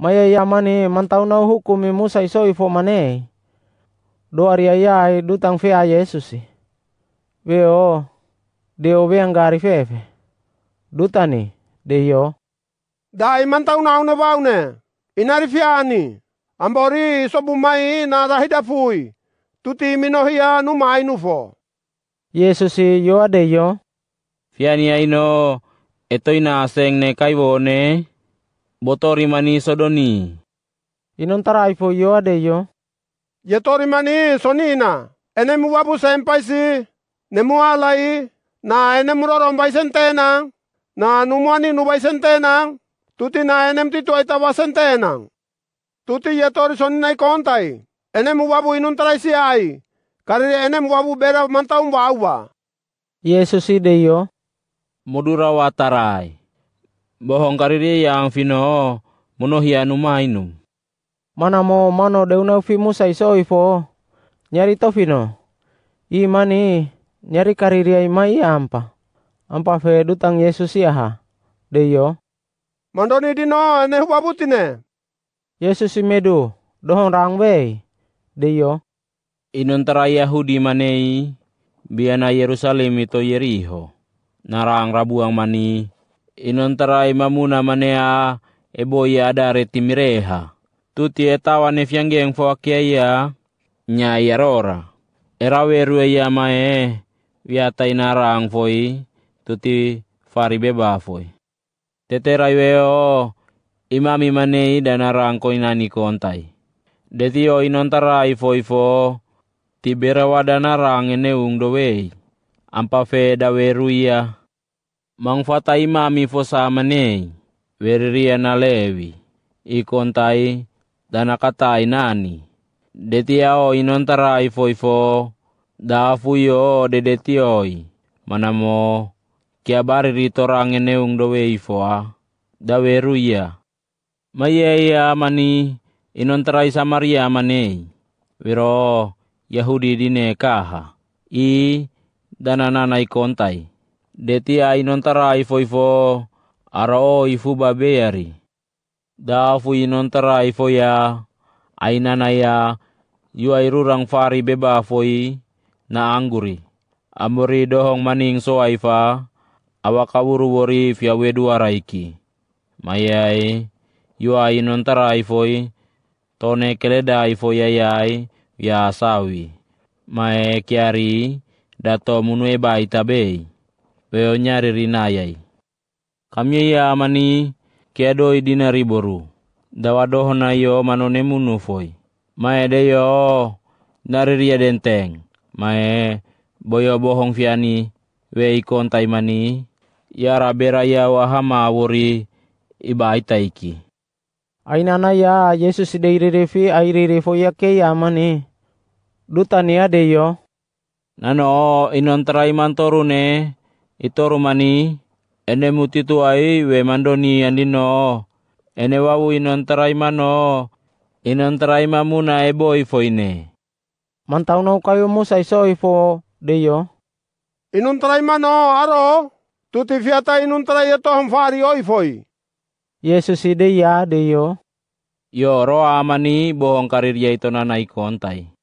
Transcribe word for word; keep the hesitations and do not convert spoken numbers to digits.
Maya mani mantau na hukumi Musa iso ifo mane. Do ariaya dutang fe a Yesus. Veo deo be angari fefe. Dutani deyo. Dai mantau na una vaune. Inari fiani. Ambori sobu mai na dahida fui. Tuti minohia nu mai nufo. Yesus yo adeyo. Fiani aino etoi na aseng ne kaibone. Botori mani sodoni. Inontarai fo yo adeyo. Yetori mani sonina. Enemu wabu sempaisi. Nemu alai. Na enemu rorombai sentena. Na numuani nubai sentena. Tuti na enem tito etawa sentena. Tuti yetori sonina ikontai. Enemu wabu inontarai siai. Kari enemu wabu bera mantaum wawa. Yesus ideyo. Modura watarai. Bohong kariri yang fino monohianu mainum. Mana mo mano deuna fi Musa iso ifo. Nyari to fino. I mani nyari kariri mai ampa. Ampa fe dutang Yesus yaha. Deyo. Mandoni dino ne wabutine. Yesus medu dohong rangwe. Deyo. Inuntara Yahudi manei biana Yerusalem ito Yeriho. Narang rabuang mani inontarai mamuna manea eboya adare timireha tuti etawa nefyangeng foakiaya nya yarora erawerue ya mae wiatai narang foi tuti faribeba foi teteraiweo imami manei danarang koinani kontai detio inontarai foi fo tiberawa danarang eneung dowei ampa fe daweruia mangfata imami fosa manei weriria na lewi ikontai dana katai nani detiao inontara ifoifo dafuyo dedetioi manamo kiabari ritorang eneung dowe ifoa daweruia mayeya mani inontara Samaria manei wero Yahudi dine kaha i dananana ikontai detia inontara ifoifo arao ifu babeari dafu inontara ifoya ainanaya yuairurang fari beba foi na angguri amori dohong maning soaifa awakawuru wori fiawe duara iki mayai yua inontara ifoi tone keleda ifoyayai ya sawi mae kiari dato munueba itabei, weo nyari rinayai. Kami ya amani kiadoi dinari boru. Dawadohona yo manone munufoi. Mae deyo nariria denteng. Mae boyo bohong fiani wei kontai mani. Yara beraya wahama wori ibaitaiki. Ainana ya Yesus deirirefi airirefo yake ya amani. Dutania deyo. Nano inontarai mantorune itoru mani ene mutitu ai we mandoni andino ene wawu inontarai mano inontarai mamuna ebo ifoine mantau no kayo Musa iso ifo deyo inontarai mano aro tuti fiata inontarai tohom fari oifoi Yesus ide ya deyo yo roa mani bohong karir ya itonana ikontai